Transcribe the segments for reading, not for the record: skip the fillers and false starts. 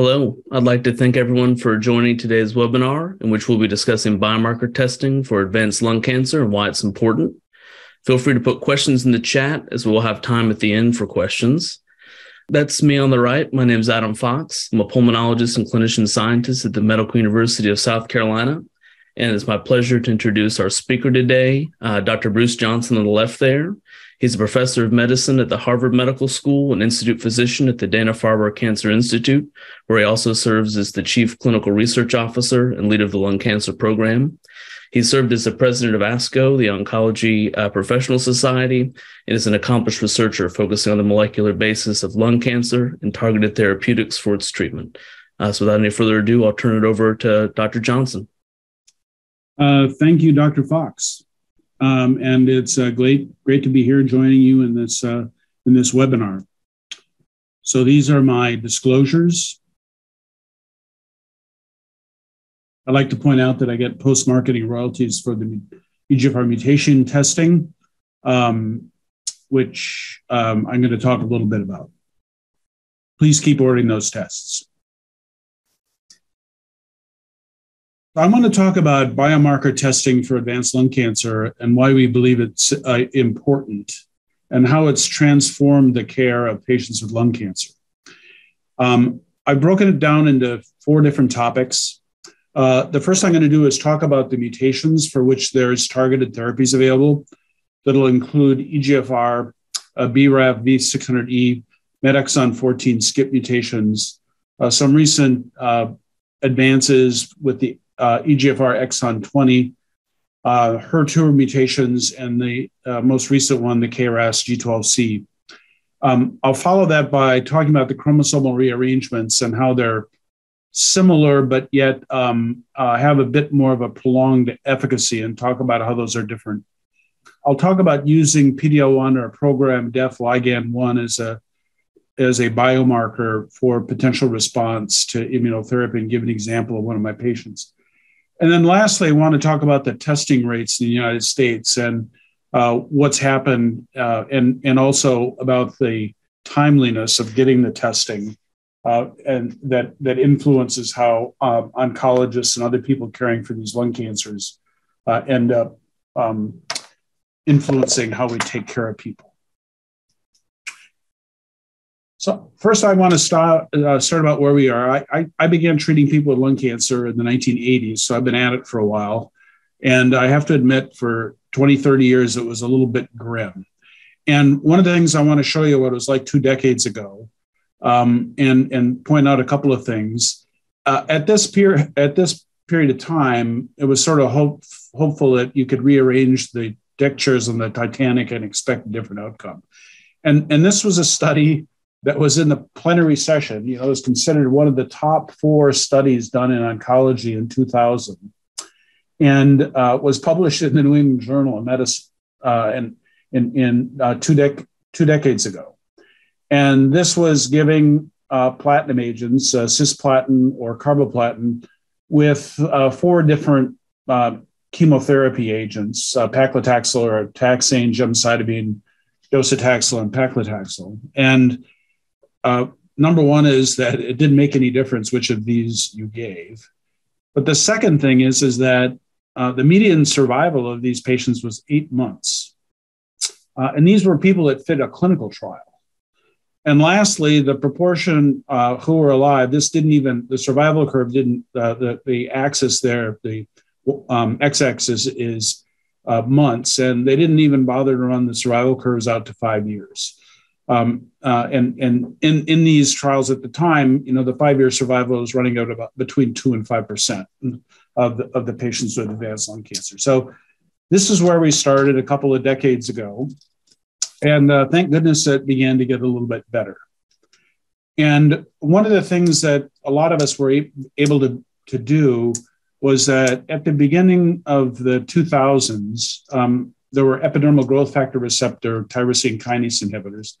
Hello, I'd like to thank everyone for joining today's webinar, in which we'll be discussing biomarker testing for advanced lung cancer and why it's important. Feel free to put questions in the chat, as we'll have time at the end for questions. That's me on the right. My name is Adam Fox. I'm a pulmonologist and clinician scientist at the Medical University of South Carolina, and it's my pleasure to introduce our speaker today, Dr. Bruce Johnson on the left there. He's a professor of medicine at the Harvard Medical School and institute physician at the Dana-Farber Cancer Institute, where he also serves as the chief clinical research officer and lead of the lung cancer program. He served as the president of ASCO, the Oncology Professional Society, and is an accomplished researcher focusing on the molecular basis of lung cancer and targeted therapeutics for its treatment. So without any further ado, I'll turn it over to Dr. Johnson. Thank you, Dr. Fox. And it's great to be here joining you in this webinar. So these are my disclosures. I'd like to point out that I get post-marketing royalties for the EGFR mutation testing, which I'm going to talk a little bit about. Please keep ordering those tests. I'm going to talk about biomarker testing for advanced lung cancer and why we believe it's important and how it's transformed the care of patients with lung cancer. I've broken it down into four different topics. The first I'm going to do is talk about the mutations for which there's targeted therapies available. That'll include EGFR, BRAF V600E, MET exon 14 skip mutations, some recent advances with the EGFR exon 20, HER2 mutations, and the most recent one, the KRAS G12C. I'll follow that by talking about the chromosomal rearrangements and how they're similar, but yet have a bit more of a prolonged efficacy, and talk about how those are different. I'll talk about using PD-L1 or program def ligand 1 as a biomarker for potential response to immunotherapy and give an example of one of my patients. And then lastly, I want to talk about the testing rates in the United States and what's happened and also about the timeliness of getting the testing and that influences how oncologists and other people caring for these lung cancers end up influencing how we take care of people. So first I want to start about where we are. I began treating people with lung cancer in the 1980s, so I've been at it for a while. And I have to admit, for 20, 30 years, it was a little bit grim. And one of the things I want to show you what it was like 2 decades ago and point out a couple of things. At this period of time, it was sort of hopeful that you could rearrange the deck chairs on the Titanic and expect a different outcome. And this was a study that was in the plenary session. You know, it was considered one of the top 4 studies done in oncology in 2000, and was published in the New England Journal of Medicine two decades ago. And this was giving platinum agents, cisplatin or carboplatin, with 4 different chemotherapy agents, paclitaxel or taxane, gemcitabine, docetaxel, and paclitaxel. And number one is that it didn't make any difference which of these you gave. But the second thing is that the median survival of these patients was 8 months. And these were people that fit a clinical trial. And lastly, the proportion who were alive, this didn't even, the survival curve didn't, the axis there, the x-axis is months, and they didn't even bother to run the survival curves out to 5 years. And in these trials at the time, you know, the 5-year survival was running out about between 2% and 5% of the patients with advanced lung cancer. So this is where we started a couple of decades ago. And thank goodness it began to get a little bit better. And one of the things that a lot of us were able to do was that at the beginning of the 2000s, there were epidermal growth factor receptor tyrosine kinase inhibitors.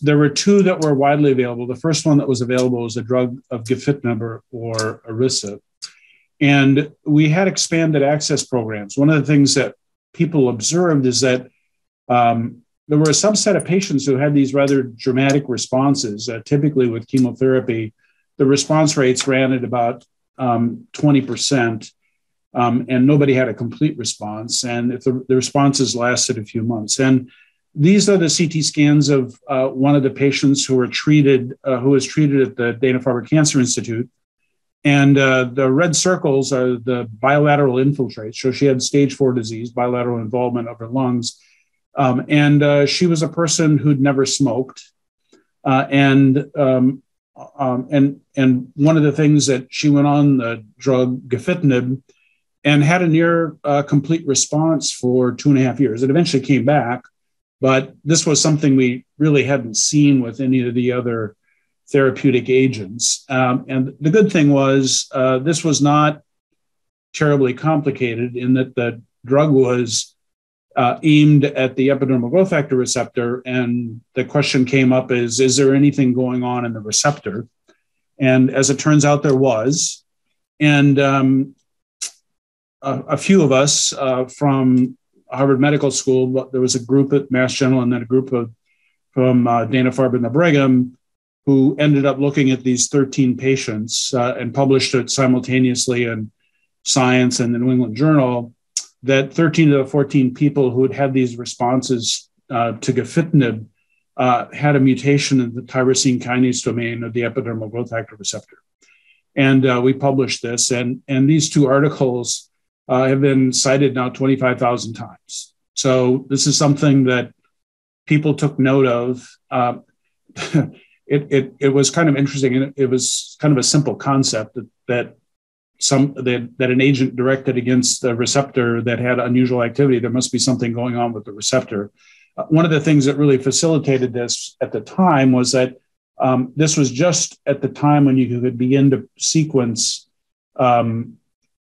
There were 2 that were widely available. The first one that was available was a drug of gefitinib or erlotinib. And we had expanded access programs. One of the things that people observed is that there were a subset of patients who had these rather dramatic responses, typically with chemotherapy the response rates ran at about 20%, and nobody had a complete response. And if the responses lasted a few months. And these are the CT scans of one of the patients who were treated, who was treated at the Dana-Farber Cancer Institute. And the red circles are the bilateral infiltrates. So she had stage 4 disease, bilateral involvement of her lungs. She was a person who'd never smoked. And one of the things that she went on the drug gefitinib and had a near complete response for 2.5 years. It eventually came back, but this was something we really hadn't seen with any of the other therapeutic agents. And the good thing was this was not terribly complicated in that the drug was aimed at the epidermal growth factor receptor. And the question came up is there anything going on in the receptor? And as it turns out, there was. And a few of us from Harvard Medical School, there was a group at Mass General and then a group from Dana-Farber and the Brigham, who ended up looking at these 13 patients and published it simultaneously in Science and the New England Journal, that 13 of the 14 people who had had these responses to gefitinib had a mutation in the tyrosine kinase domain of the epidermal growth factor receptor. And we published this, and these two articles have been cited now 25,000 times. So this is something that people took note of. It was kind of interesting, and it was kind of a simple concept that an agent directed against the receptor that had unusual activity, there must be something going on with the receptor. One of the things that really facilitated this at the time was that this was just at the time when you could begin to sequence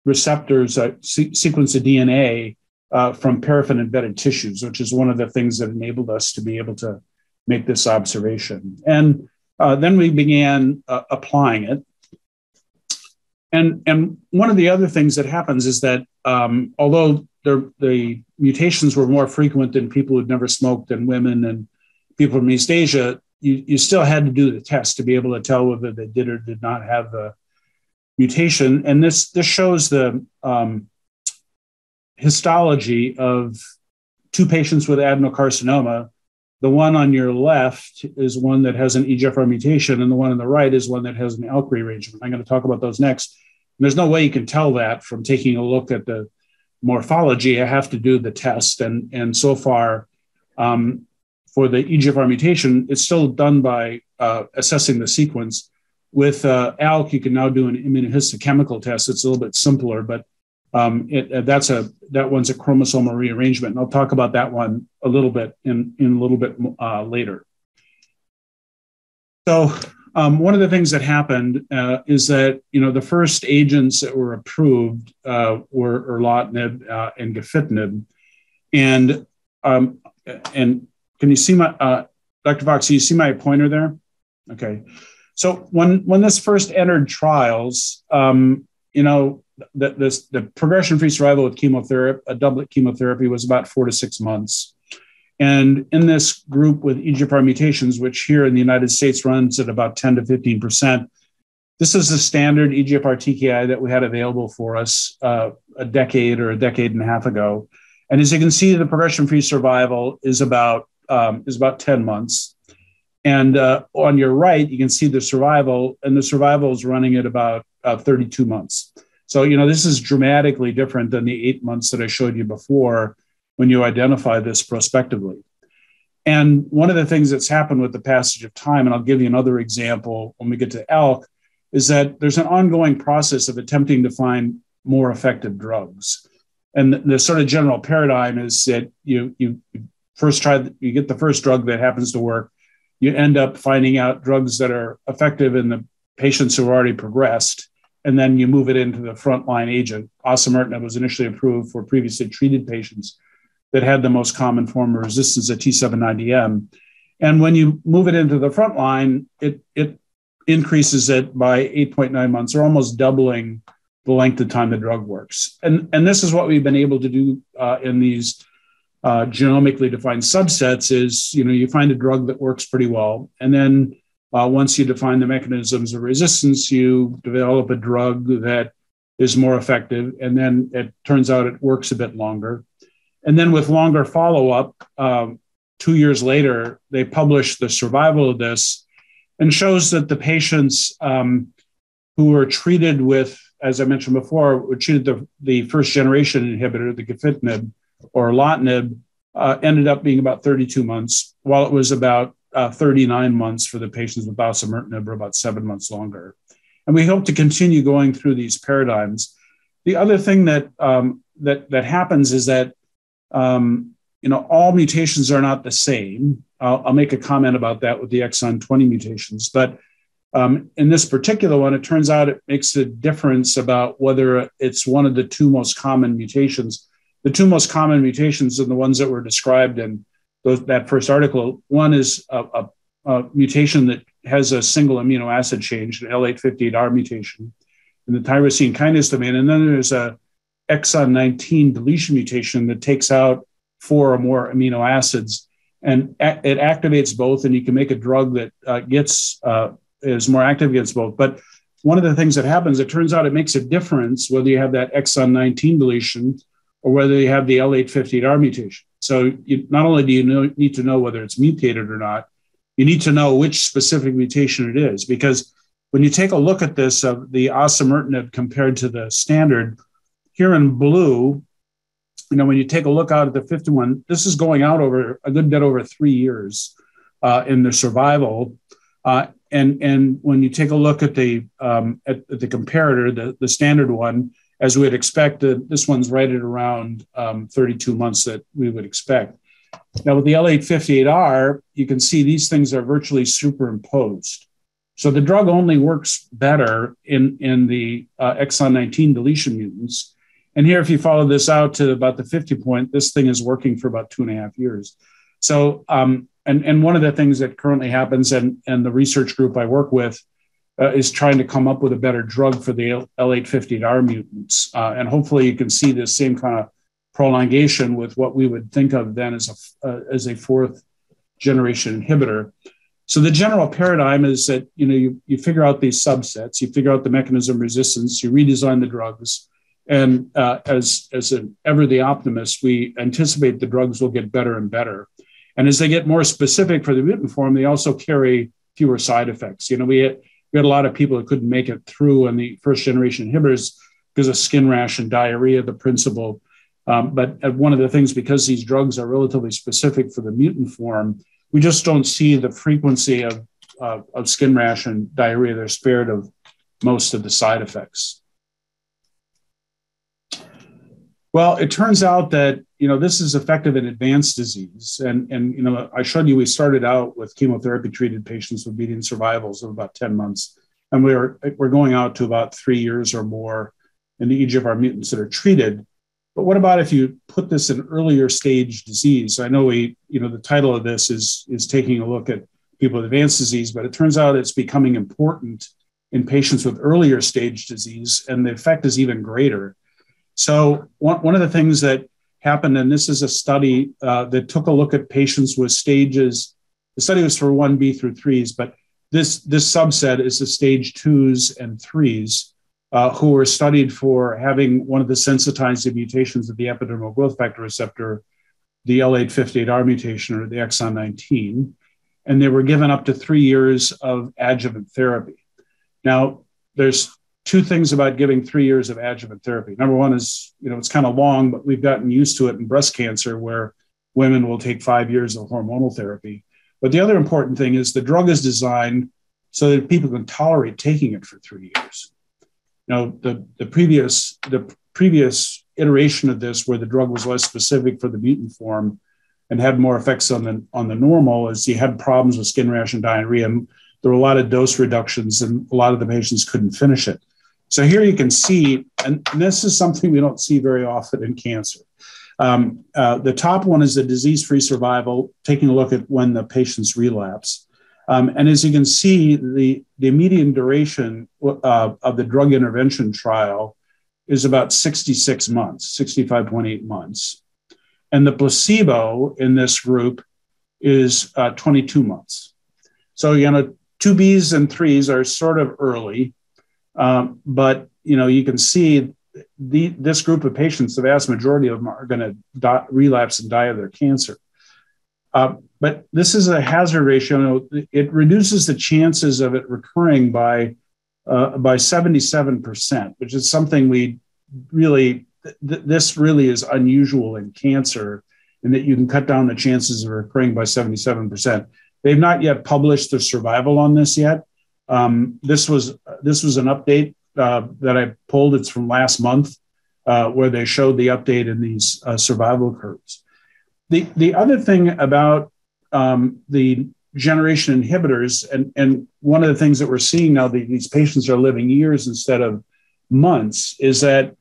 receptors, sequence the DNA from paraffin embedded tissues, which is one of the things that enabled us to be able to make this observation. And then we began applying it. And one of the other things that happens is that although the mutations were more frequent in people who'd never smoked and women and people from East Asia, you still had to do the test to be able to tell whether they did or did not have the mutation. And this shows the histology of 2 patients with adenocarcinoma. The one on your left is one that has an EGFR mutation, and the one on the right is one that has an ALK rearrangement. I'm going to talk about those next. And there's no way you can tell that from taking a look at the morphology. I have to do the test. And so far, for the EGFR mutation, it's still done by assessing the sequence. With ALK, you can now do an immunohistochemical test. It's a little bit simpler, but that one's a chromosomal rearrangement. And I'll talk about that one a little bit in a little bit later. So one of the things that happened is that, the first agents that were approved were erlotinib and gefitinib. And can you see my, Dr. Fox, can you see my pointer there? Okay. So when this first entered trials, the progression-free survival with chemotherapy, a doublet chemotherapy, was about 4 to 6 months. And in this group with EGFR mutations, which here in the United States runs at about 10 to 15%, this is the standard EGFR TKI that we had available for us a decade and a half ago. And as you can see, the progression-free survival is about 10 months. And on your right, you can see the survival, and the survival is running at about 32 months. So, this is dramatically different than the 8 months that I showed you before when you identify this prospectively. And one of the things that's happened with the passage of time, and I'll give you another example when we get to ALK, is that there's an ongoing process of attempting to find more effective drugs. And the sort of general paradigm is that you get the first drug that happens to work, you end up finding out drugs that are effective in the patients who are already progressed, and then you move it into the frontline agent. Osimertinib was initially approved for previously treated patients that had the most common form of resistance at T790M. And when you move it into the frontline, it increases it by 8.9 months, or almost doubling the length of time the drug works. And this is what we've been able to do in these genomically defined subsets is, you find a drug that works pretty well, and then Once you define the mechanisms of resistance, you develop a drug that is more effective, and then it turns out it works a bit longer. And then with longer follow-up, 2 years later, they published the survival of this and shows that the patients who were treated with, as I mentioned before, were treated the first-generation inhibitor, the gefitinib or erlotinib, ended up being about 32 months, while it was about 39 months for the patients with osimertinib, or about 7 months longer. And we hope to continue going through these paradigms. The other thing that that happens is that all mutations are not the same. I'll make a comment about that with the exon 20 mutations, but in this particular one, it turns out it makes a difference about whether it's one of the two most common mutations. The two most common mutations are the ones that were described in that first article. One is a mutation that has a single amino acid change, an L858R mutation, in the tyrosine kinase domain. And then there's a exon 19 deletion mutation that takes out 4 or more amino acids, and it activates both, and you can make a drug that is more active against both. But one of the things that happens, it turns out it makes a difference whether you have that exon 19 deletion or whether you have the L858R mutation. So not only do you need to know whether it's mutated or not, you need to know which specific mutation it is, because when you take a look at this of the osimertinib compared to the standard, here in blue, when you take a look out at the 51, this is going out over a good bit over 3 years in the survival. And when you take a look at the comparator, the standard one, as we'd expect, this one's right at around 32 months that we would expect. Now, with the L858R, you can see these things are virtually superimposed. So the drug only works better in the exon 19 deletion mutants. And here, if you follow this out to about the 50 point, this thing is working for about 2.5 years. So, and one of the things that currently happens, and the research group I work with is trying to come up with a better drug for the L858R mutants. And hopefully you can see this same kind of prolongation with what we would think of then as a fourth generation inhibitor. So the general paradigm is that you figure out these subsets, you figure out the mechanism of resistance, you redesign the drugs, and as the optimist, we anticipate the drugs will get better and better. And as they get more specific for the mutant form, they also carry fewer side effects. We had a lot of people that couldn't make it through on the first generation inhibitors because of skin rash and diarrhea, the principal. But one of the things, because these drugs are relatively specific for the mutant form, we just don't see the frequency of skin rash and diarrhea. They're spared of most of the side effects. Well, it turns out that this is effective in advanced disease, and I showed you we started out with chemotherapy-treated patients with median survivals of about 10 months, and we're going out to about 3 years or more in the EGFR mutants that are treated. But what about if you put this in earlier stage disease? I know the title of this is taking a look at people with advanced disease, but it turns out it's becoming important in patients with earlier stage disease, and the effect is even greater. So one of the things that happened, and this is a study that took a look at patients with stages. The study was for 1B through 3s, but this subset is the stage 2s and 3s. Who were studied for having one of the sensitizing mutations of the epidermal growth factor receptor, the L858R mutation, or the exon 19, and they were given up to 3 years of adjuvant therapy. Now, there's two things about giving 3 years of adjuvant therapy. Number one is, it's kind of long, but we've gotten used to it in breast cancer where women will take 5 years of hormonal therapy. But the other important thing is the drug is designed so that people can tolerate taking it for 3 years. The previous iteration of this, where the drug was less specific for the mutant form and had more effects on the normal, is you had problems with skin rash and diarrhea. And there were a lot of dose reductions, and a lot of the patients couldn't finish it. So here you can see, and this is something we don't see very often in cancer. The top one is the disease-free survival, taking a look at when the patients relapse. And as you can see, the median duration of the drug intervention trial is about 66 months, 65.8 months. And the placebo in this group is 22 months. So, 2Bs and 3s are sort of early, but you know, you can see this group of patients, the vast majority of them are going to relapse and die of their cancer. But this is a hazard ratio. It reduces the chances of it recurring by 77%, which is something we really, this really is unusual in cancer, in that you can cut down the chances of recurring by 77%. They've not yet published the survival on this yet. This was an update that I pulled. It's from last month, where they showed the update in these survival curves. The other thing about the generation inhibitors, and one of the things that we're seeing now that these patients are living years instead of months, is that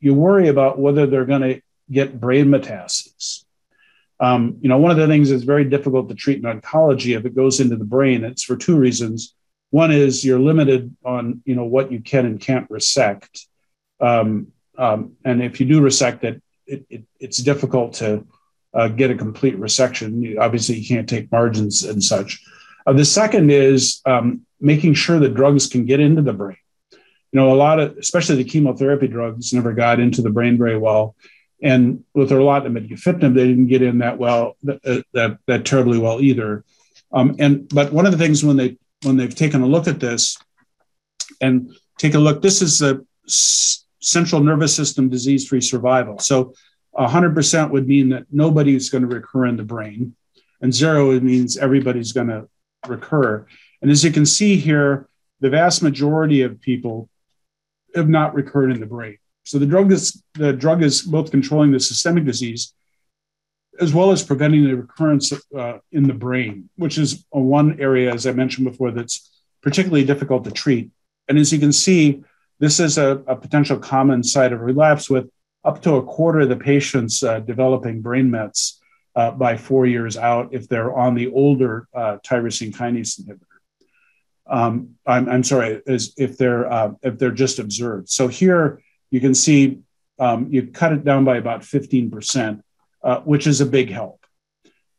you worry about whether they're going to get brain metastases. You know, one of the things that's very difficult to treat in oncology, if it goes into the brain, it's for two reasons. One is you're limited on, you know, what you can and can't resect. And if you do resect it, it's difficult to get a complete resection. Obviously, you can't take margins and such. The second is making sure that drugs can get into the brain. You know, a lot of, especially the chemotherapy drugs, never got into the brain very well. And with erlotinib and gefitinib, they didn't get in that well, that terribly well either. But one of the things when they've taken a look at this, and take a look, this is the central nervous system disease-free survival. So 100% would mean that nobody's going to recur in the brain, and 0 means everybody's going to recur. And as you can see here, the vast majority of people have not recurred in the brain. So the drug is both controlling the systemic disease as well as preventing the recurrence in the brain, which is one area, as I mentioned before, that's particularly difficult to treat. And as you can see, this is a potential common site of relapse, with up to a quarter of the patients developing brain mets by 4 years out if they're on the older tyrosine kinase inhibitor. I'm sorry, if they're just observed. So here you can see you cut it down by about 15%, which is a big help.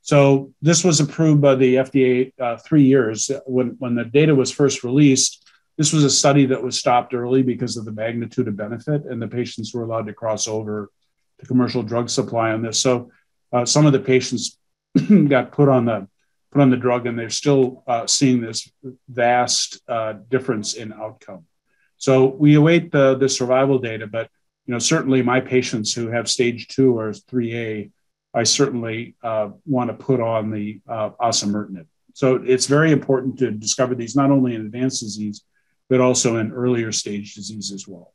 So this was approved by the FDA 3 years when the data was first released. This was a study that was stopped early because of the magnitude of benefit, and the patients were allowed to cross over to commercial drug supply on this. So some of the patients got put on the drug, and they're still seeing this vast difference in outcome. So we await the survival data, but you know, certainly my patients who have stage 2 or 3A, I certainly want to put on the osimertinib. So it's very important to discover these not only in advanced disease, but also in earlier stage disease as well.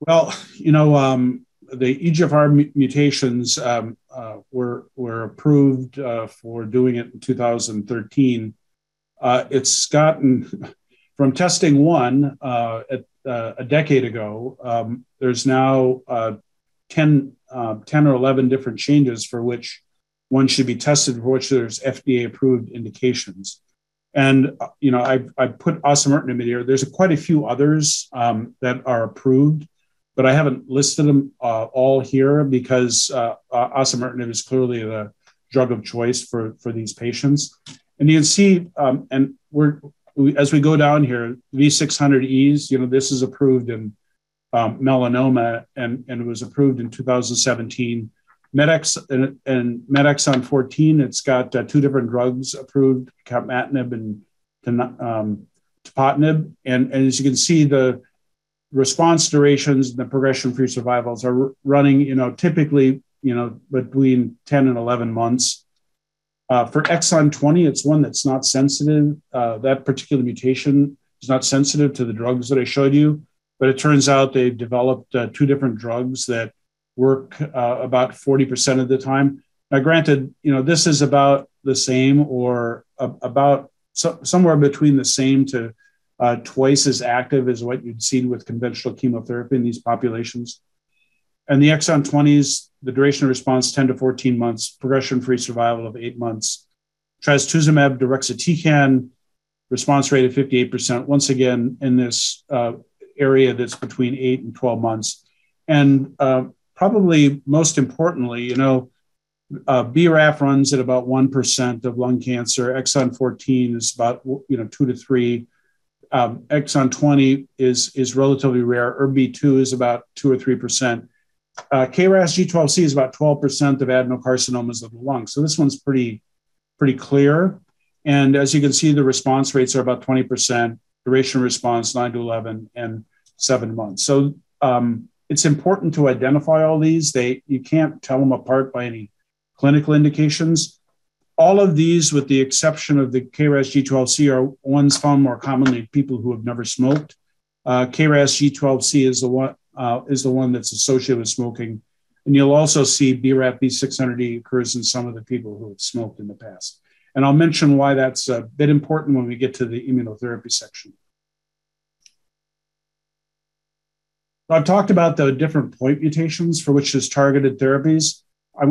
Well, you know, the EGFR mutations were approved for doing it in 2013. It's gotten from testing one a decade ago, there's now 10 or 11 different changes for which one should be tested, for which there's FDA-approved indications. And, you know, I put osimertinib here. There's quite a few others that are approved, but I haven't listed them all here because osimertinib is clearly the drug of choice for these patients. And you can see, and as we go down here, V600Es, you know, this is approved in melanoma, and it was approved in 2017. And MET exon 14, it's got two different drugs approved, capmatinib and topotinib. And as you can see, the response durations and the progression-free survivals are running, you know, typically, you know, between 10 and 11 months. For exon 20, it's one that's not sensitive. That particular mutation is not sensitive to the drugs that I showed you, but it turns out they've developed two different drugs that work about 40% of the time. Now, granted, you know, this is about the same, or somewhere between the same to twice as active as what you'd seen with conventional chemotherapy in these populations. And the exon 20s, the duration of response, 10 to 14 months, progression-free survival of 8 months. Trastuzumab deruxtecan, response rate of 58%, once again, in this area that's between 8 and 12 months. And probably most importantly, you know, BRAF runs at about 1% of lung cancer. Exon 14 is about 2 to 3. Exon 20 is relatively rare. ERBB2 is about 2 or 3%. KRAS G12C is about 12% of adenocarcinomas of the lung. So this one's pretty clear. And as you can see, the response rates are about 20%, duration of response 9 to 11 and 7 months. So it's important to identify all these. You can't tell them apart by any clinical indications. All of these, with the exception of the KRAS G12C, are ones found more commonly in people who have never smoked. KRAS G12C is the one that's associated with smoking. And you'll also see BRAF V600E occurs in some of the people who have smoked in the past. And I'll mention why that's a bit important when we get to the immunotherapy section. I've talked about the different point mutations for which there's targeted therapies. I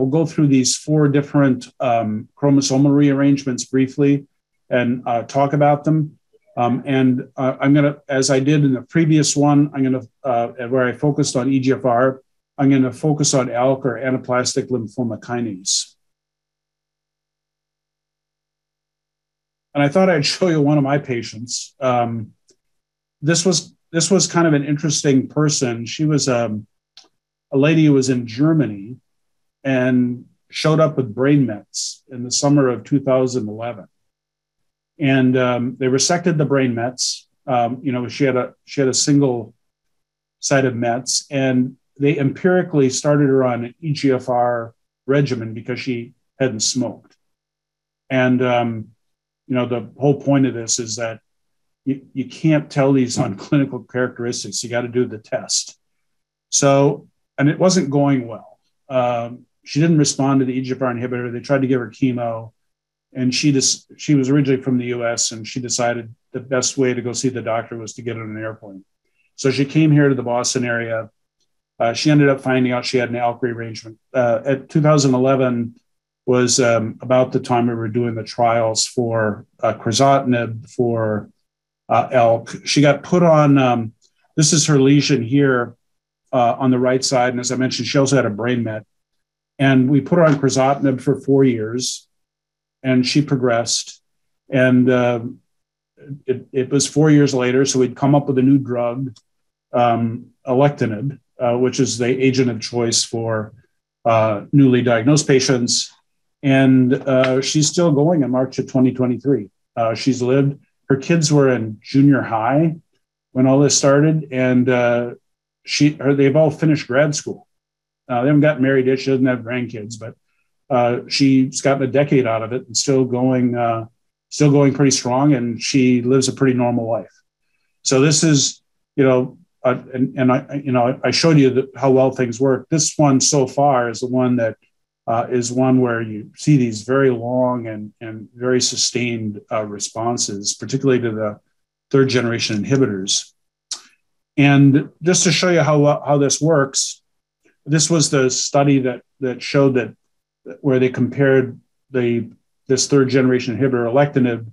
will go through these 4 different chromosomal rearrangements briefly and talk about them. I'm going to, as I did in the previous one, I'm going to, where I focused on EGFR, I'm going to focus on ALK, or anaplastic lymphoma kinase. And I thought I'd show you one of my patients. This was kind of an interesting person. She was a lady who was in Germany and showed up with brain mets in the summer of 2011. And they resected the brain mets. She had a single side of mets, and they empirically started her on an EGFR regimen because she hadn't smoked. And the whole point of this is that you can't tell these on clinical characteristics. You got to do the test. So, and it wasn't going well. She didn't respond to the EGFR inhibitor. They tried to give her chemo, and she was originally from the US, and she decided the best way to go see the doctor was to get on an airplane. So she came here to the Boston area. She ended up finding out she had an ALK rearrangement. At 2011, was about the time we were doing the trials for crizotinib, for ALK. She got put on, this is her lesion here on the right side. And as I mentioned, she also had a brain met. And we put her on crizotinib for 4 years, and she progressed. And it was 4 years later, so we'd come up with a new drug, alectinib, which is the agent of choice for newly diagnosed patients. And she's still going in March of 2023. She's lived. Her kids were in junior high when all this started, and they've all finished grad school. They haven't gotten married yet. She doesn't have grandkids, but she's gotten a decade out of it and still going pretty strong. And she lives a pretty normal life. So this is, I showed you how well things work. This one so far is the one that. Is one where you see these very long and very sustained responses, particularly to the third-generation inhibitors. And just to show you how this works, this was the study that showed that where they compared this third-generation inhibitor, alectinib,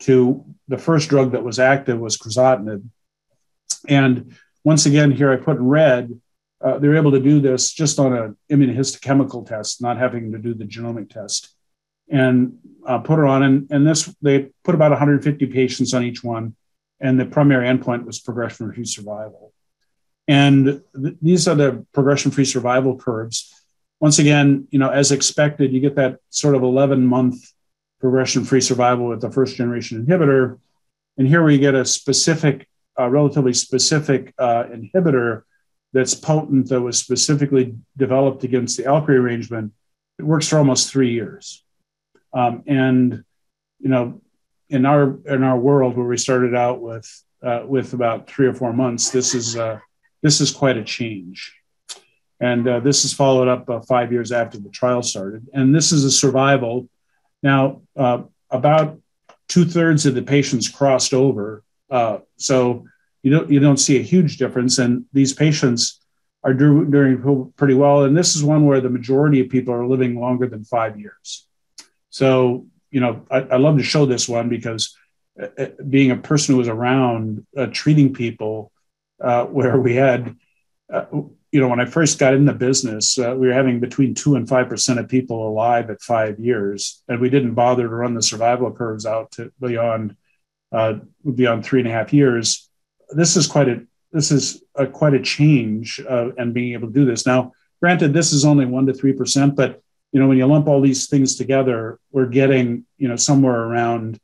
to the first drug that was active was crizotinib. And once again, here I put in red. They were able to do this just on an immunohistochemical test, not having to do the genomic test, and put her on. And this, they put about 150 patients on each one, and the primary endpoint was progression-free survival. And these are the progression-free survival curves. Once again, as expected, you get that sort of 11-month progression-free survival with the first-generation inhibitor. And here we get a relatively specific inhibitor that's potent, that was specifically developed against the ALK rearrangement. It works for almost 3 years. In our world where we started out with about 3 or 4 months, this is quite a change. And this is followed up 5 years after the trial started. And this is a survival. Now, about 2/3 of the patients crossed over. So you don't see a huge difference, and these patients are doing pretty well. And this is one where the majority of people are living longer than 5 years. So, I love to show this one because being a person who was around treating people where we had, you know, when I first got in the business, we were having between 2 and 5% of people alive at 5 years, and we didn't bother to run the survival curves out to beyond 3.5 years. This is quite a change, and being able to do this now. Granted, this is only 1 to 3%, but you know, when you lump all these things together, we're getting, you know, somewhere around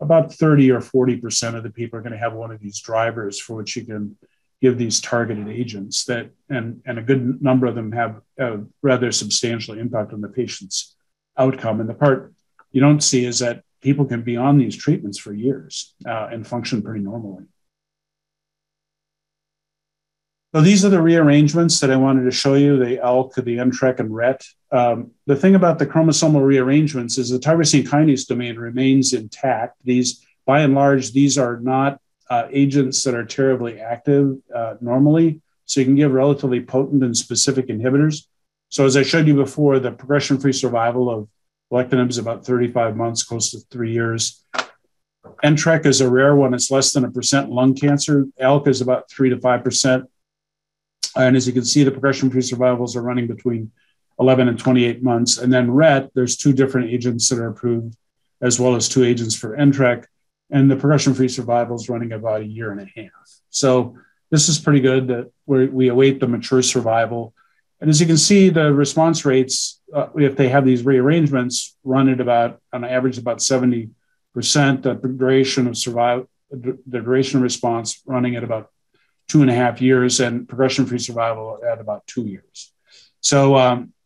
about 30 or 40% of the people are going to have one of these drivers for which you can give these targeted agents that, and a good number of them have a rather substantial impact on the patient's outcome. And the part you don't see is that people can be on these treatments for years and function pretty normally. So these are the rearrangements that I wanted to show you, the ALK, the NTRK, and RET. The thing about the chromosomal rearrangements is the tyrosine kinase domain remains intact. These, by and large, these are not agents that are terribly active normally, so you can give relatively potent and specific inhibitors. So as I showed you before, the progression-free survival of alectinib is about 35 months, close to 3 years. NTRK is a rare one. It's less than 1% lung cancer. ALK is about 3 to 5%. And as you can see, the progression-free survivals are running between 11 and 28 months. And then RET, there's 2 different agents that are approved, as well as 2 agents for NTRK, and the progression-free survival is running about 1.5 years. So this is pretty good that we await the mature survival. And as you can see, the response rates, if they have these rearrangements, run at about, on average, about 70%. The duration of response running at about 2.5 years, and progression-free survival at about 2 years. So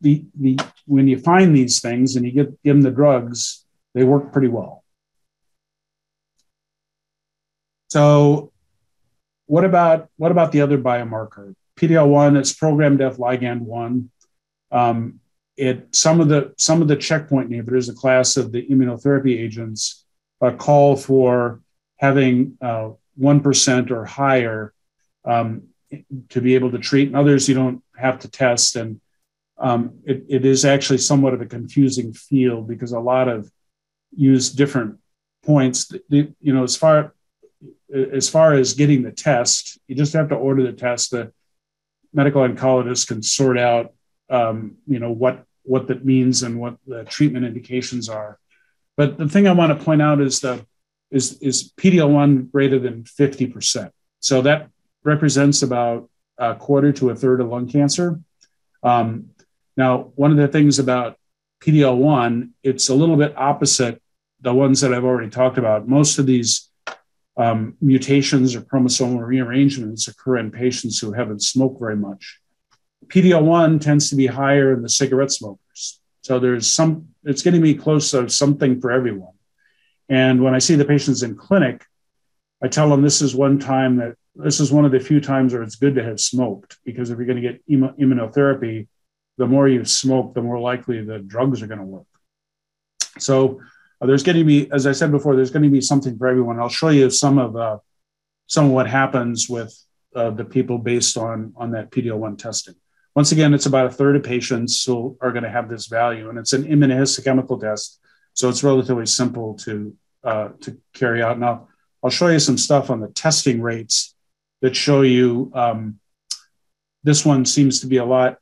when you find these things and you give them the drugs, they work pretty well. So what about the other biomarker? PD-L1, it's programmed F-ligand 1. Some of the checkpoint inhibitors, the class of the immunotherapy agents, call for having 1% or higher to be able to treat, and others you don't have to test. And it is actually somewhat of a confusing field because a lot of use different points. You know, as far as getting the test, you just have to order the test. The medical oncologist can sort out, you know, what that means and what the treatment indications are. But the thing I want to point out is is PD-L1 greater than 50%. So that represents about a quarter to a third of lung cancer. Now, one of the things about PD-L1, it's a little bit opposite the ones that I've already talked about. Most of these mutations or chromosomal rearrangements occur in patients who haven't smoked very much. PD-L1 tends to be higher in the cigarette smokers. So it's getting me close to something for everyone. And when I see the patients in clinic, I tell them this is one of the few times where it's good to have smoked, because if you're going to get immunotherapy, the more you smoke, the more likely the drugs are going to work. So there's going to be, as I said before, there's going to be something for everyone. I'll show you some of what happens with the people based on that PD-L1 testing. Once again, it's about a third of patients who are going to have this value, and it's an immunohistochemical test, so it's relatively simple to carry out. Now, I'll show you some stuff on the testing rates that show you this one seems to be a lot,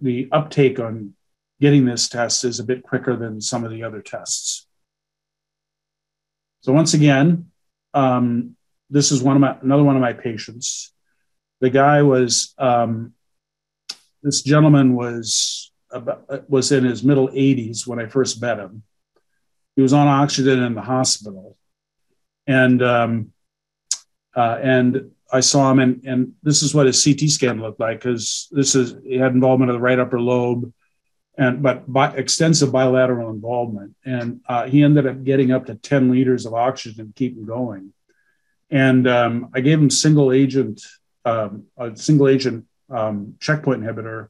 the uptake on getting this test is a bit quicker than some of the other tests. So once again, this is another one of my patients. The guy was, this gentleman was in his middle 80s when I first met him. He was on oxygen in the hospital. And I saw him, and this is what his CT scan looked like, because he had involvement of the right upper lobe, but extensive bilateral involvement. And he ended up getting up to 10 liters of oxygen to keep him going. And I gave him a single agent checkpoint inhibitor,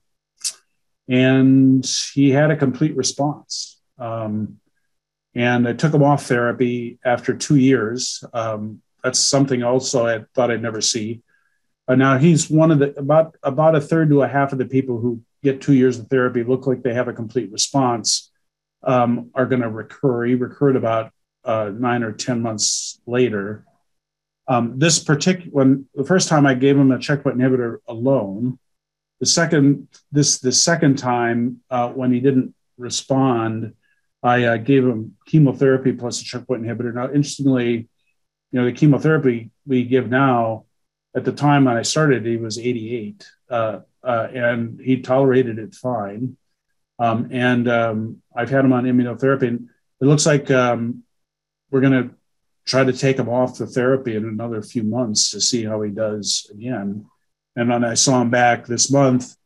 and he had a complete response. And I took him off therapy after 2 years. That's something also I thought I'd never see. Now he's one of the, about a third to a half of the people who get 2 years of therapy, look like they have a complete response, are going to recur. He recurred about 9 or 10 months later. The first time I gave him a checkpoint inhibitor alone, The second time when he didn't respond, I gave him chemotherapy plus a checkpoint inhibitor. Now, interestingly, you know, the chemotherapy we give now, at the time when I started, he was 88, and he tolerated it fine. I've had him on immunotherapy, and it looks like we're going to try to take him off the therapy in another few months to see how he does again. And when I saw him back this month,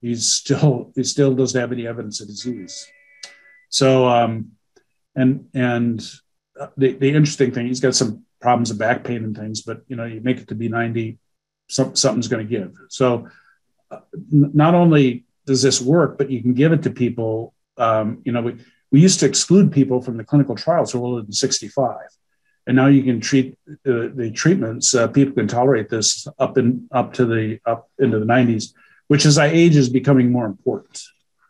he still doesn't have any evidence of disease. So, the interesting thing, he's got some problems of back pain and things, but you know, you make it to be 90, something's going to give. So not only does this work, but you can give it to people. You know, we used to exclude people from the clinical trials who were older than 65. And now you can treat the treatments. People can tolerate this up into the 90s, which as I age is becoming more important.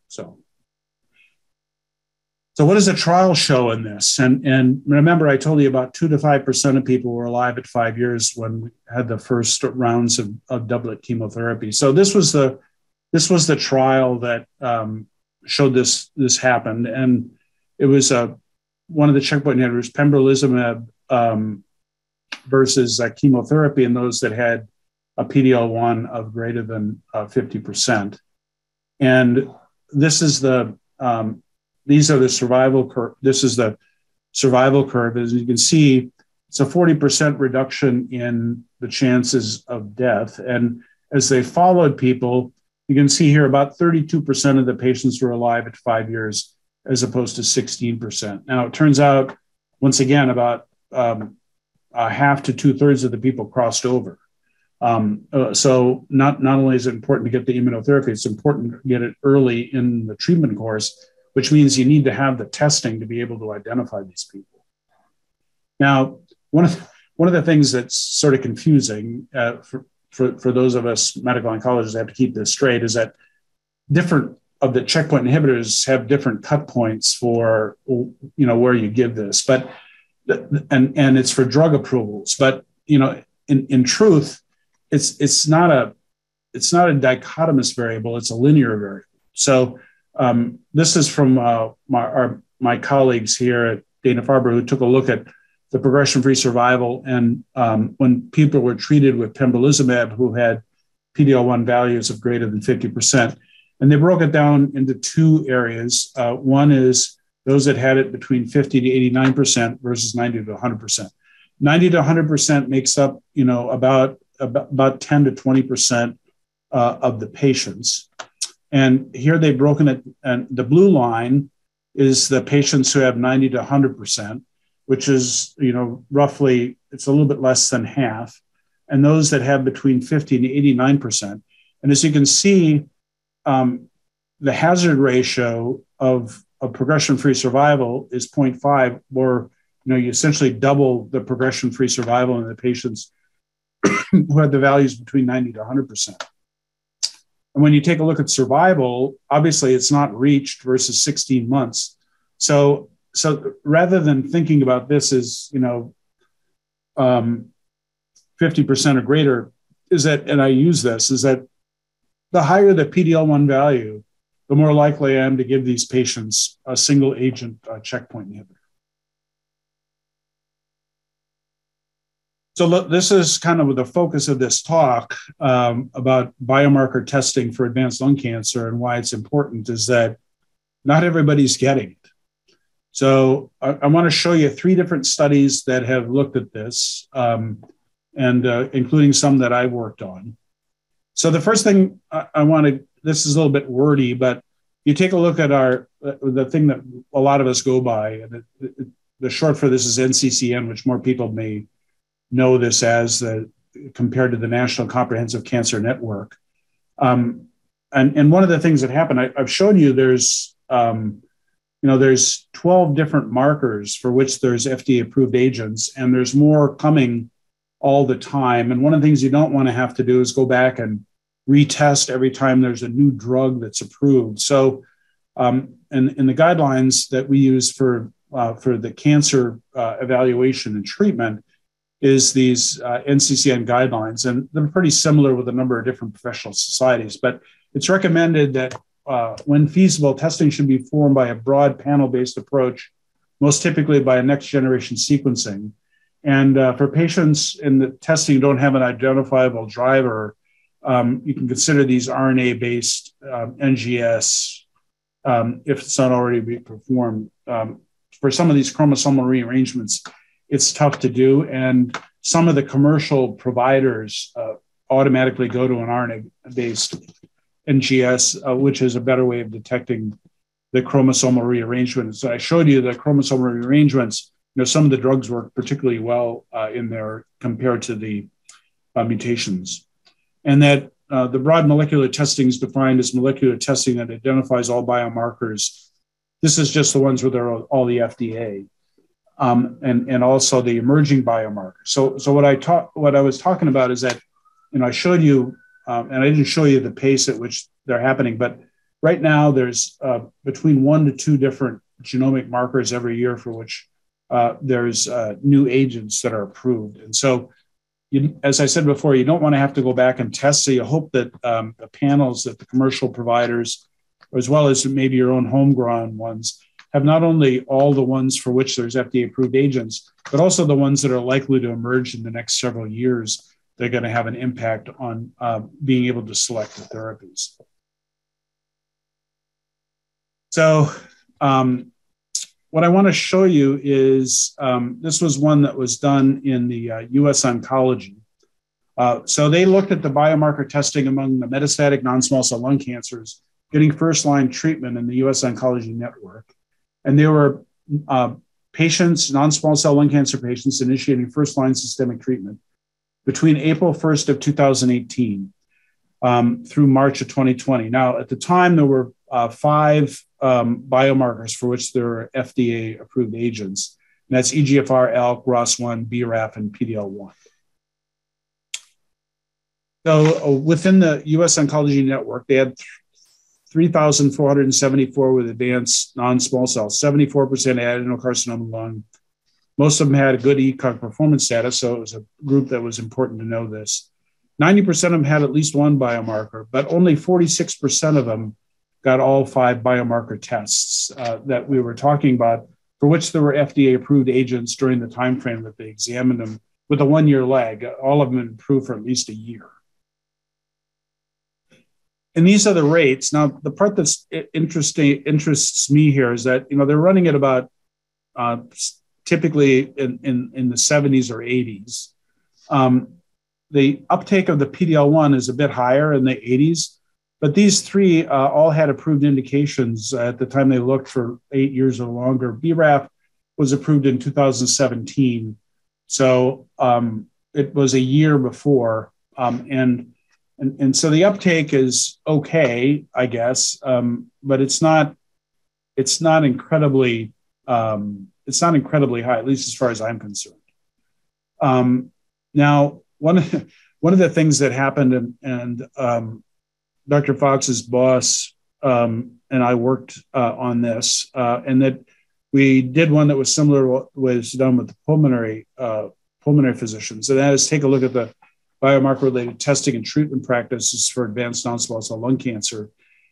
So what does the trial show in this? And remember, I told you about 2 to 5% of people were alive at 5 years when we had the first rounds of doublet chemotherapy. So this was the trial that showed this happened, and it was one of the checkpoint inhibitors, pembrolizumab versus chemotherapy in those that had a PD-L1 of greater than 50%. And this is the survival curve. As you can see, it's a 40% reduction in the chances of death. And as they followed people, you can see here about 32% of the patients were alive at 5 years as opposed to 16%. Now, it turns out, once again, about half to 2/3 of the people crossed over. So not only is it important to get the immunotherapy, it's important to get it early in the treatment course, which means you need to have the testing to be able to identify these people. Now, one of the things that's sort of confusing for those of us medical oncologists that have to keep this straight is that different of the checkpoint inhibitors have different cut points for, you know, where you give this, but and it's for drug approvals. But you know, in truth, it's not a dichotomous variable. It's a linear variable. So this is from my colleagues here at Dana-Farber who took a look at the progression-free survival and when people were treated with pembrolizumab who had PD-L1 values of greater than 50%. And they broke it down into two areas. One is those that had it between 50 to 89% versus 90 to 100%. 90 to 100% makes up, you know, about 10 to 20% of the patients. And here they've broken it, and the blue line is the patients who have 90 to 100%, which is, you know, roughly, it's a little bit less than half. And those that have between 50 and 89%. And as you can see, the hazard ratio of progression-free survival is 0.5, or you know, you essentially double the progression-free survival in the patients who had the values between 90 to 100%. And when you take a look at survival, obviously it's not reached versus 16 months. So rather than thinking about this as, you know, 50% or greater, is that, and I use this, is that the higher the PD-L1 value, the more likely I am to give these patients a single agent checkpoint inhibitor. So this is kind of the focus of this talk about biomarker testing for advanced lung cancer and why it's important is that not everybody's getting it. So I want to show you 3 different studies that have looked at this, including some that I worked on. So the first thing I want to, this is a little bit wordy, but you take a look at the thing that a lot of us go by, and the short for this is NCCN, which more people may know this as compared to the National Comprehensive Cancer Network. And one of the things that happened, I've shown you there's, you know, there's 12 different markers for which there's FDA approved agents, and there's more coming all the time. And one of the things you don't want to have to do is go back and retest every time there's a new drug that's approved. So, and the guidelines that we use for the cancer evaluation and treatment is these NCCN guidelines, and they're pretty similar with a number of different professional societies, but it's recommended that when feasible, testing should be formed by a broad panel-based approach, most typically by next-generation sequencing. And for patients in the testing don't have an identifiable driver, you can consider these RNA-based NGS if it's not already being performed. For some of these chromosomal rearrangements, it's tough to do, and some of the commercial providers automatically go to an RNA-based NGS, which is a better way of detecting the chromosomal rearrangements. So I showed you the chromosomal rearrangements. You know, some of the drugs work particularly well in there compared to the mutations. And that the broad molecular testing is defined as molecular testing that identifies all biomarkers. This is just the ones with all the FDA and also the emerging biomarkers. So what I was talking about is that, you know, I showed you, and I didn't show you the pace at which they're happening, but right now there's between 1 to 2 different genomic markers every year for which there's new agents that are approved. And so, as I said before, you don't want to have to go back and test. So you hope that the panels that the commercial providers, as well as maybe your own homegrown ones, have not only all the ones for which there's FDA-approved agents, but also the ones that are likely to emerge in the next several years. They're going to have an impact on being able to select the therapies. So what I want to show you is this was one that was done in the US Oncology. So they looked at the biomarker testing among the metastatic non-small cell lung cancers getting first-line treatment in the US Oncology Network. And there were patients, non-small cell lung cancer patients initiating first-line systemic treatment between April 1st of 2018 through March of 2020. Now, at the time, there were 5 biomarkers for which there are FDA-approved agents, and that's EGFR, ALK, ROS1, BRAF, and PD-L1. So within the US Oncology Network, they had 3,474 with advanced non-small cell, 74% adenocarcinoma lung. Most of them had a good ECOG performance status, so it was a group that was important to know this. 90% of them had at least one biomarker, but only 46% of them got all 5 biomarker tests that we were talking about, for which there were FDA-approved agents during the time frame that they examined them, with a 1-year lag. All of them improved for at least a year. And these are the rates. Now, the part that's interesting interests me here is that, you know, they're running at about typically in the 70s or 80s. The uptake of the PD-L1 is a bit higher in the 80s. But these 3 all had approved indications at the time they looked for 8 years or longer. BRAF was approved in 2017, so it was a year before. And so the uptake is okay, I guess, but it's not incredibly high, at least as far as I'm concerned. Now, one of the things that happened, and Dr. Fox's boss and I worked on this, and that we did one that was similar to what was done with the pulmonary physicians. And that is take a look at the biomarker-related testing and treatment practices for advanced non-small cell lung cancer.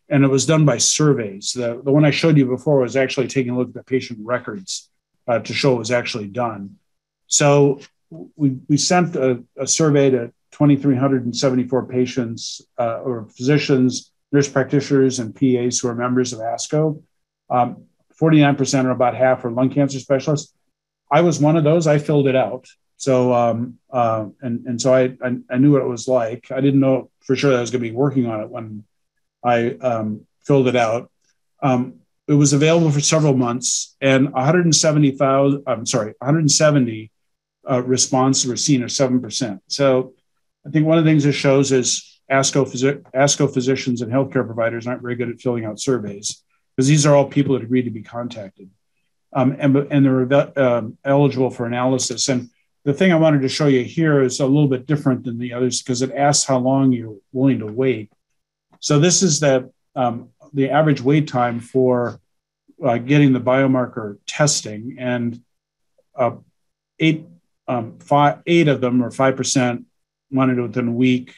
And it was done by surveys. The one I showed you before was actually taking a look at the patient records to show it was actually done. So we sent a survey to 2,374 patients or physicians, nurse practitioners, and PAs who are members of ASCO. 49% or about half are lung cancer specialists. I was one of those. I filled it out. So, so I knew what it was like. I didn't know for sure that I was going to be working on it when I filled it out. It was available for several months, and 170 responses were seen, or 7%. So I think one of the things this shows is ASCO physicians and healthcare providers aren't very good at filling out surveys, because these are all people that agreed to be contacted, and they're eligible for analysis. And the thing I wanted to show you here is a little bit different than the others, because it asks how long you're willing to wait. So this is the average wait time for getting the biomarker testing, and 8 eight of them, or 5%, wanted it within a week.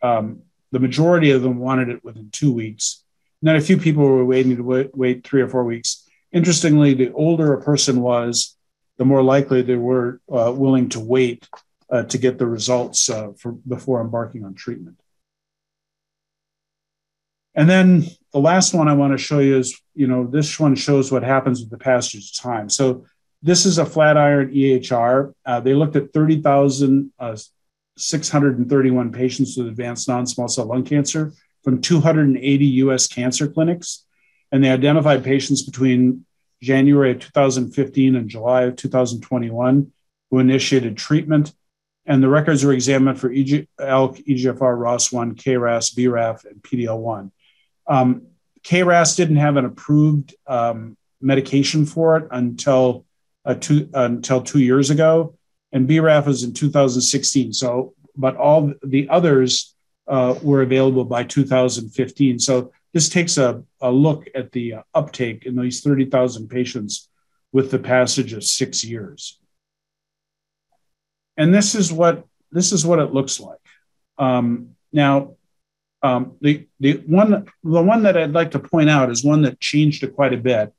The majority of them wanted it within 2 weeks. And then a few people were waiting to wait 3 or 4 weeks. Interestingly, the older a person was, the more likely they were willing to wait to get the results before embarking on treatment. And then the last one I want to show you is, this one shows what happens with the passage of time. So this is a Flatiron EHR. They looked at 30,631 patients with advanced non-small cell lung cancer from 280 US cancer clinics. And they identified patients between January of 2015 and July of 2021 who initiated treatment. And the records were examined for ALK, EGFR, ROS1, KRAS, BRAF, and PD-L1. KRAS didn't have an approved medication for it until 2 years ago. And BRAF was in 2016. So, but all the others were available by 2015. So this takes a look at the uptake in these 30,000 patients with the passage of 6 years. And this is what it looks like. The one that I'd like to point out is one that changed it quite a bit.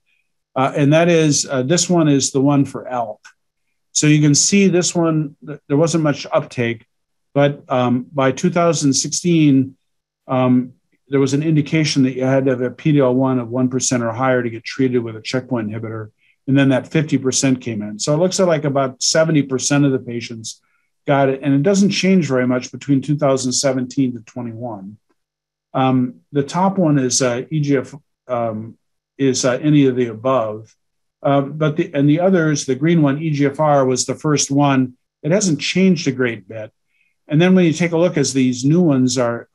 And that is, this one is the one for ALK. So you can see this one, there wasn't much uptake, but by 2016, there was an indication that you had to have a PD-L1 of 1% or higher to get treated with a checkpoint inhibitor. And then that 50% came in. So it looks like about 70% of the patients got it. And it doesn't change very much between 2017 to 21. The top one is any of the above. But the others, the green one, EGFR, was the first one. It hasn't changed a great bit. And then when you take a look, as these new ones are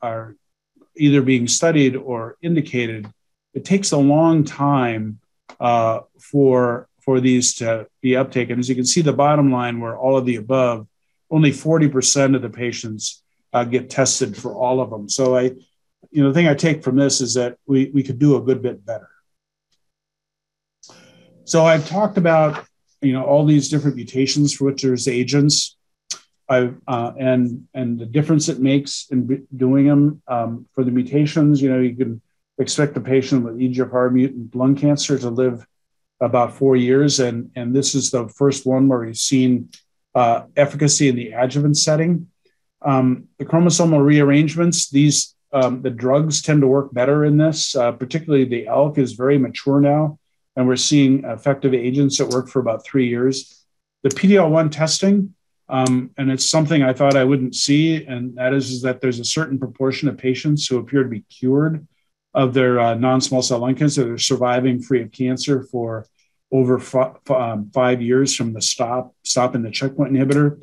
either being studied or indicated, it takes a long time for these to be uptaken. As you can see, the bottom line where all of the above, only 40% of the patients get tested for all of them. So the thing I take from this is that we could do a good bit better. So I've talked about, all these different mutations for which there's agents, and the difference it makes in doing them. For the mutations, you can expect a patient with EGFR mutant lung cancer to live about 4 years. And this is the first one where we've seen efficacy in the adjuvant setting. The chromosomal rearrangements, the drugs tend to work better in this, particularly the ALK is very mature now, and we're seeing effective agents that work for about 3 years. The PD-L1 testing, and it's something I thought I wouldn't see, and that is that there's a certain proportion of patients who appear to be cured of their non-small cell lung cancer. They're surviving free of cancer for over 5 years from the stop in the checkpoint inhibitor.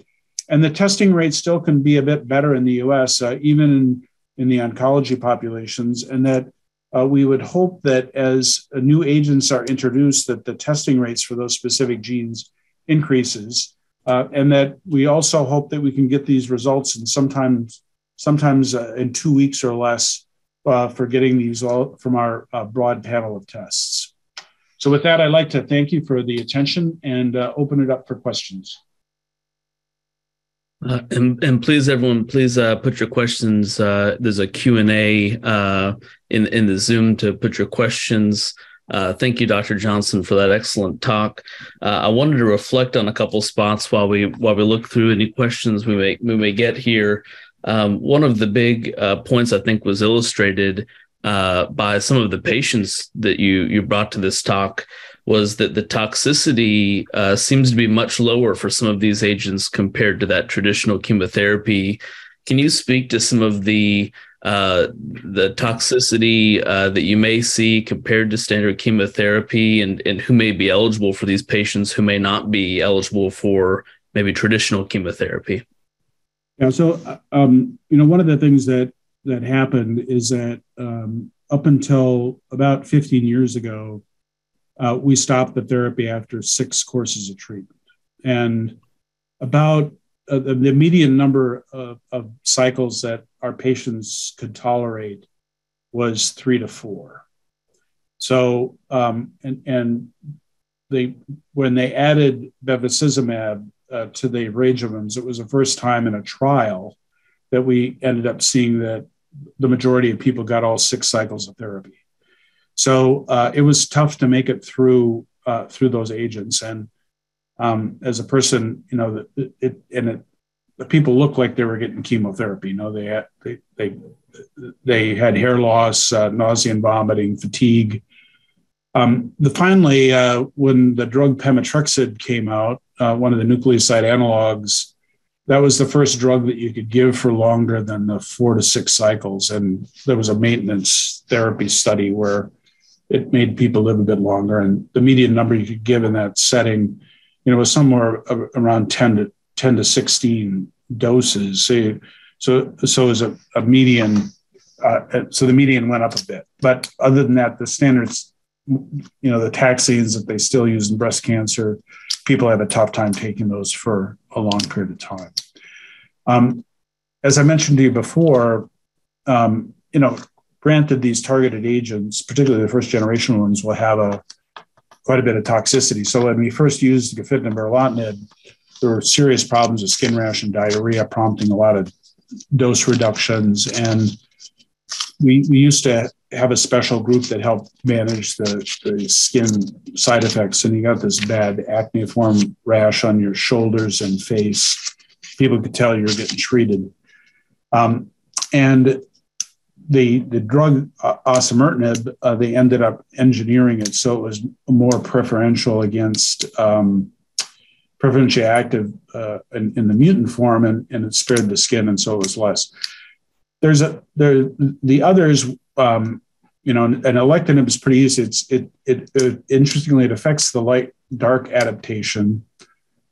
And the testing rate still can be a bit better in the US, even in the oncology populations. And that we would hope that as new agents are introduced, that the testing rates for those specific genes increases. And that we also hope that we can get these results in sometimes in 2 weeks or less, for getting these all from our broad panel of tests. So with that, I'd like to thank you for the attention and open it up for questions. And please, everyone, put your questions. There's a Q&A in the Zoom to put your questions. Thank you, Dr. Johnson, for that excellent talk. I wanted to reflect on a couple spots while we look through any questions we may get here. One of the big points I think was illustrated by some of the patients that you brought to this talk was that the toxicity seems to be much lower for some of these agents compared to that traditional chemotherapy. Can you speak to some of the toxicity that you may see compared to standard chemotherapy and who may be eligible for these patients who may not be eligible for maybe traditional chemotherapy? Yeah, so, one of the things that happened is that up until about 15 years ago, we stopped the therapy after 6 courses of treatment. And about the median number of cycles that our patients could tolerate was 3 to 4. So, when they added bevacizumab, to the regimens. It was the first time in a trial that we ended up seeing that the majority of people got all 6 cycles of therapy. So it was tough to make it through through those agents. And as a person, you know, the people looked like they were getting chemotherapy. You know, they had hair loss, nausea and vomiting, fatigue. Finally, when the drug pemetrexed came out, one of the nucleoside analogs, that was the first drug that you could give for longer than the 4 to 6 cycles. And there was a maintenance therapy study where it made people live a bit longer. And the median number you could give in that setting, you know, was somewhere around 10 to 16 doses. So as a median, so the median went up a bit. But other than that, the standards, you know, the taxanes that they still use in breast cancer, people have a tough time taking those for a long period of time. As I mentioned to you before, you know, granted, these targeted agents, particularly the first generation ones, will have quite a bit of toxicity. So when we first used gefitinib or erlotinib, there were serious problems with skin rash and diarrhea, prompting a lot of dose reductions. And we used to have a special group that helped manage the skin side effects. And you got this bad acneiform rash on your shoulders and face. People could tell you were getting treated. And the drug osimertinib, they ended up engineering it so it was more preferential againal, preferentially active in the mutant form, and it spared the skin, and so it was less. The others, you know, an alectinib is pretty easy. It interestingly, it affects the light dark adaptation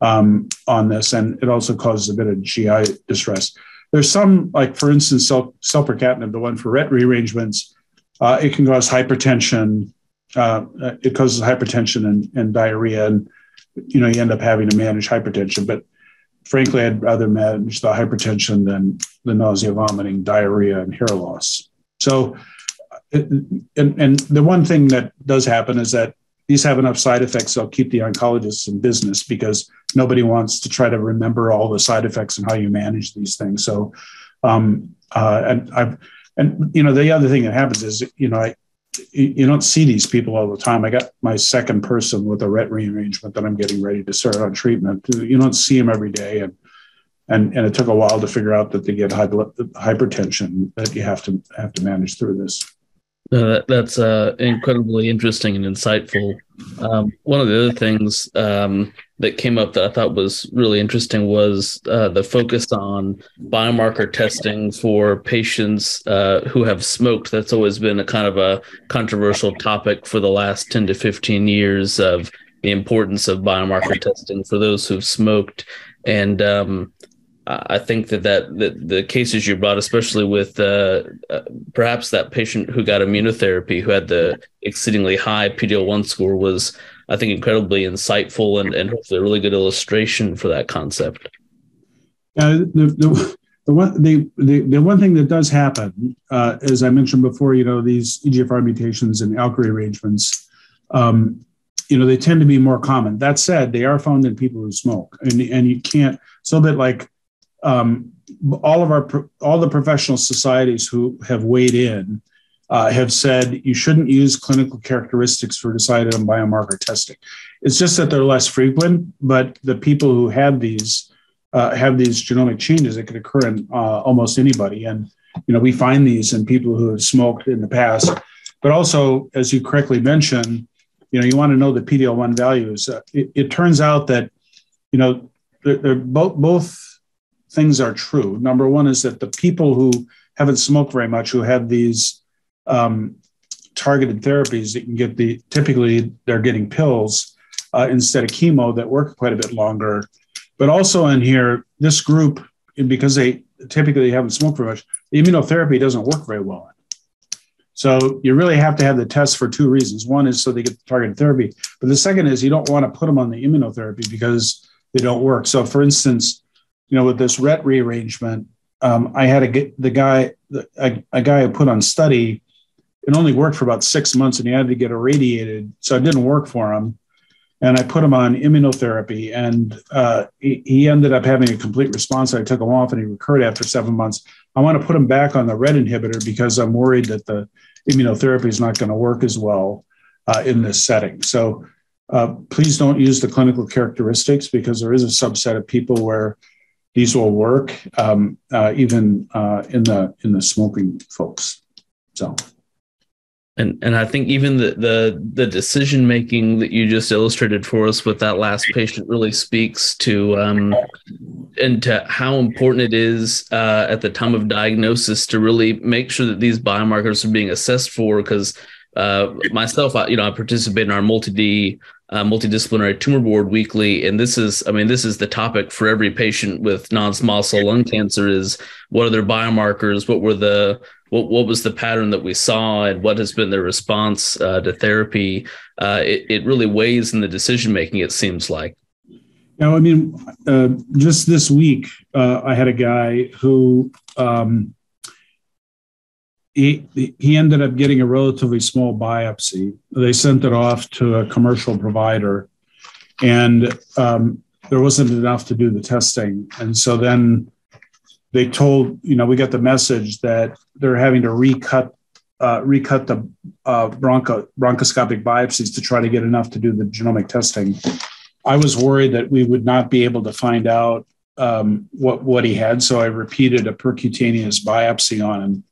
on this, and it also causes a bit of GI distress. There's some, like for instance, selpercatinib, the one for RET rearrangements, it can cause hypertension. It causes hypertension and diarrhea, and you know, you end up having to manage hypertension. But frankly, I'd rather manage the hypertension than the nausea, vomiting, diarrhea, and hair loss. So, and the one thing that does happen is that these have enough side effects that'll keep the oncologists in business, because nobody wants to try to remember all the side effects and how you manage these things. So, and you know, the other thing that happens is, you know, you don't see these people all the time. I got my second person with a RET rearrangement that I'm getting ready to start on treatment. You don't see them every day, and it took a while to figure out that they get hypertension that you have to manage through this. That's incredibly interesting and insightful. One of the other things that came up that I thought was really interesting was the focus on biomarker testing for patients who have smoked. That's always been a kind of a controversial topic for the last 10 to 15 years, of the importance of biomarker testing for those who've smoked. And I think that the cases you brought, especially with perhaps that patient who got immunotherapy, who had the exceedingly high PD-L1 score, was, I think, incredibly insightful and hopefully a really good illustration for that concept. The one thing that does happen, as I mentioned before, you know, these EGFR mutations and ALK rearrangements, you know, they tend to be more common. That said, they are found in people who smoke, and you can't. It's a little bit like, all the professional societies who have weighed in have said you shouldn't use clinical characteristics for deciding on biomarker testing. It's just that they're less frequent, but the people who have these genomic changes, it could occur in almost anybody. And you know, we find these in people who have smoked in the past, but also, as you correctly mentioned, you know, you want to know the PD-L1 values. It turns out that, you know, both things are true. Number one is that the people who haven't smoked very much, who have these targeted therapies that can get typically they're getting pills instead of chemo that work quite a bit longer. But also in here, this group, because they typically haven't smoked very much, the immunotherapy doesn't work very well. So you really have to have the test for two reasons. One is so they get the targeted therapy, but the second is you don't want to put them on the immunotherapy because they don't work. So, for instance, you know, with this RET rearrangement, I had a guy I put on study. It only worked for about 6 months, and he had to get irradiated, so it didn't work for him. and I put him on immunotherapy, and he ended up having a complete response. I took him off and he recurred after 7 months. I want to put him back on the RET inhibitor because I'm worried that the immunotherapy is not going to work as well in this setting. So please don't use the clinical characteristics, because there is a subset of people where these will work, even in the smoking folks. So, and I think even the decision making that you just illustrated for us with that last patient really speaks to and to how important it is at the time of diagnosis to really make sure that these biomarkers are being assessed for. Because myself, I participate in our multidisciplinary tumor board weekly. And this is the topic for every patient with non-small cell lung cancer is what are their biomarkers? What was the pattern that we saw, and what has been their response to therapy? It really weighs in the decision-making, it seems like. Now, just this week, I had a guy who, he ended up getting a relatively small biopsy. They sent it off to a commercial provider, and there wasn't enough to do the testing. And so then they told, we got the message that they're having to recut the bronchoscopic biopsies to try to get enough to do the genomic testing. I was worried that we would not be able to find out what he had. So I repeated a percutaneous biopsy on him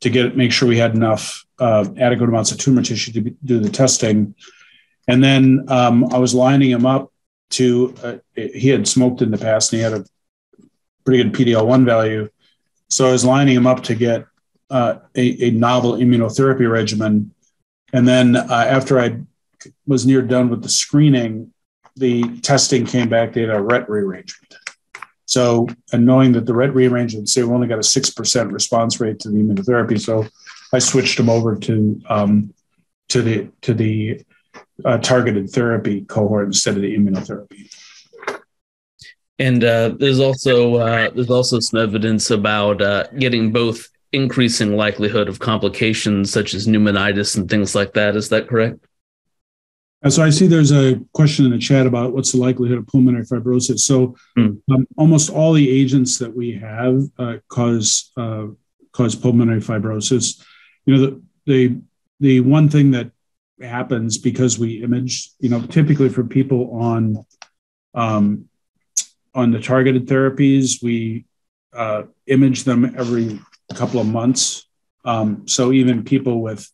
to make sure we had enough adequate amounts of tumor tissue to do the testing. And then I was lining him up to, he had smoked in the past and he had a pretty good PD-L1 value. So I was lining him up to get a novel immunotherapy regimen. And then after I was near done with the screening, the testing came back, they had a RET rearrangement. So, and knowing that the RET rearrangement, say we only got a 6% response rate to the immunotherapy, so I switched them over to the targeted therapy cohort instead of the immunotherapy. And there's also some evidence about getting both increasing likelihood of complications such as pneumonitis and things like that. Is that correct? And so I see there's a question in the chat about what's the likelihood of pulmonary fibrosis. So almost all the agents that we have cause pulmonary fibrosis. The one thing that happens because we image, typically for people on the targeted therapies, we image them every couple of months. So even people with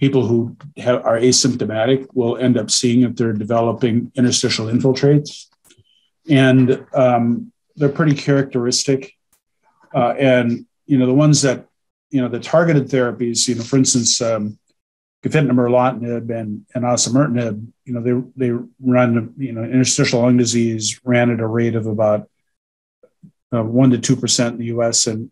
people who are asymptomatic will end up seeing if they're developing interstitial infiltrates. And they're pretty characteristic. And, the ones that, the targeted therapies, for instance, gefitinib, erlotinib, and osimertinib, they run, interstitial lung disease ran at a rate of about 1% to 2% in the US and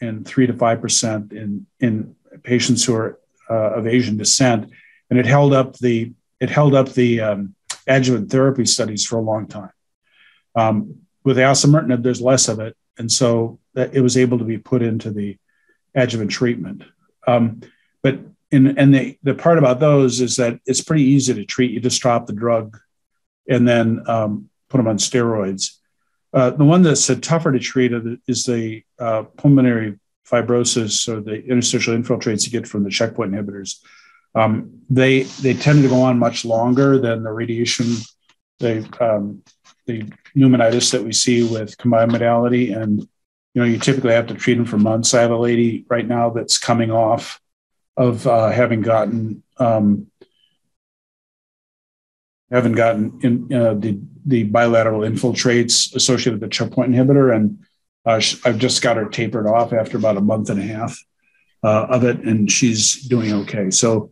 3% to 5% in patients who are of Asian descent, and it held up the adjuvant therapy studies for a long time. With osimertinib, there's less of it, and so that it was able to be put into the adjuvant treatment. But the part about those is that it's pretty easy to treat. You just stop the drug, and then put them on steroids. The one that's tougher to treat is the pulmonary fibrosis, or the interstitial infiltrates you get from the checkpoint inhibitors. They tend to go on much longer than the radiation, the pneumonitis that we see with combined modality. And, you typically have to treat them for months. I have a lady right now that's coming off of having gotten the bilateral infiltrates associated with the checkpoint inhibitor, and I've just got her tapered off after about a month and a half of it, and she's doing okay. So,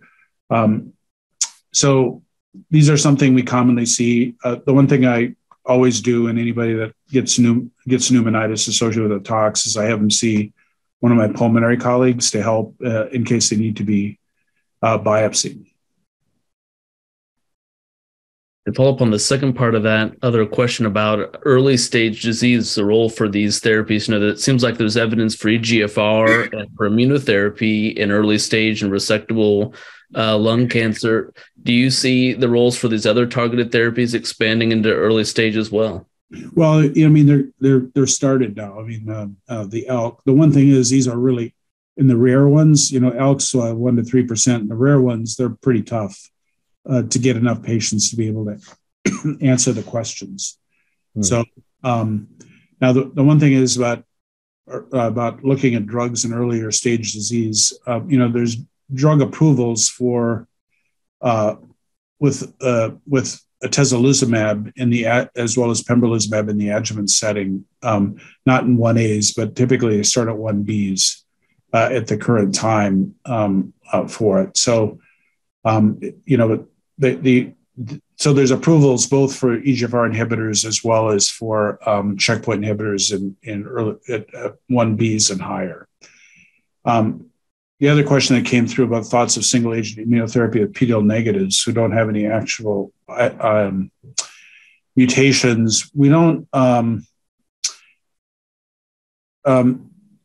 so these are something we commonly see. The one thing I always do, and anybody that gets pneumonitis associated with a tox, is I have them see one of my pulmonary colleagues to help in case they need to be biopsied. And follow up on the second part of that other question about early stage disease, the role for these therapies. You know, it seems like there's evidence for EGFR and for immunotherapy in early stage and resectable lung cancer. Do you see the roles for these other targeted therapies expanding into early stage as well? Well, I mean, they're started now. I mean, the ALK. The one thing is these are really in the rare ones. You know, ALK's 1 to 3%. The rare ones, they're pretty tough to get enough patients to be able to answer the questions. Hmm. So now the one thing is about looking at drugs in earlier stage disease. You know, there's drug approvals for with atezolizumab in the as well as pembrolizumab in the adjuvant setting, not in 1As, but typically they start at 1Bs at the current time for it. So, you know, so there's approvals both for EGFR inhibitors as well as for checkpoint inhibitors in early at 1Bs and higher. The other question that came through about thoughts of single agent immunotherapy of PD-L negatives who don't have any actual mutations. We don't.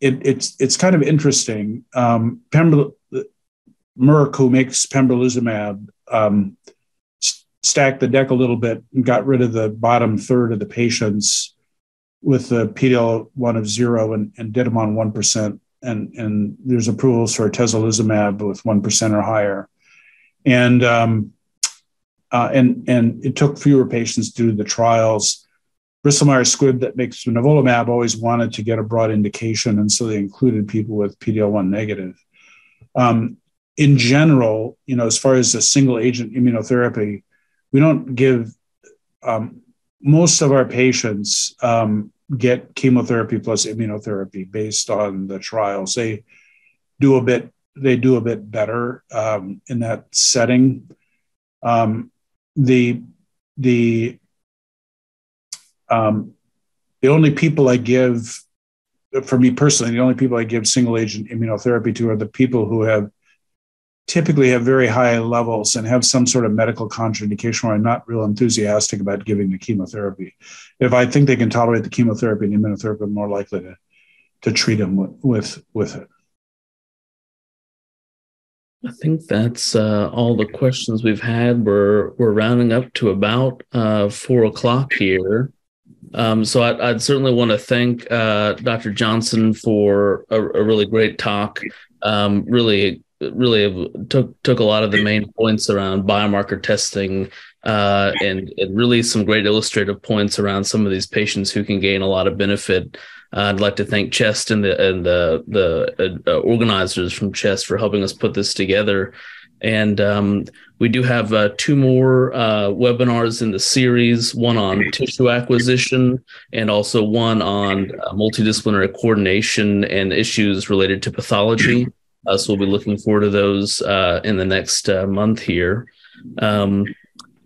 It's kind of interesting. Merck, who makes pembrolizumab, stacked the deck a little bit and got rid of the bottom third of the patients with the PD-L1 of 0 and did them on 1%. And there's approvals for atezolizumab with 1% or higher, and it took fewer patients to do the trials. Bristol Myers Squibb, that makes nivolumab, always wanted to get a broad indication, and so they included people with PD-L1 negative. In general, you know, as far as a single agent immunotherapy, we don't give most of our patients. Get chemotherapy plus immunotherapy based on the trials. They do a bit better in that setting. The only people I give, for me personally, the only people I give single agent immunotherapy to are the people who typically have very high levels and have some sort of medical contraindication where I'm not real enthusiastic about giving the chemotherapy. If I think they can tolerate the chemotherapy and immunotherapy, I'm more likely to treat them with it. I think that's all the questions we've had. We're rounding up to about 4 o'clock here. So I'd certainly want to thank Dr. Johnson for a really great talk. Really took a lot of the main points around biomarker testing and really some great illustrative points around some of these patients who can gain a lot of benefit. I'd like to thank CHEST and the organizers from CHEST for helping us put this together. And we do have 2 more webinars in the series, one on tissue acquisition and also one on multidisciplinary coordination and issues related to pathology. So we'll be looking forward to those in the next month here.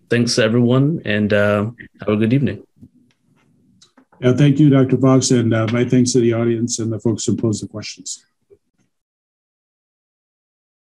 Thanks, everyone, and have a good evening. Yeah, thank you, Dr. Fox, and my thanks to the audience and the folks who posed the questions.